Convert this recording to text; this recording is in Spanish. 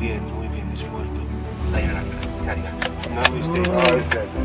Muy bien, es muerto. Ahí va la cara. No lo viste.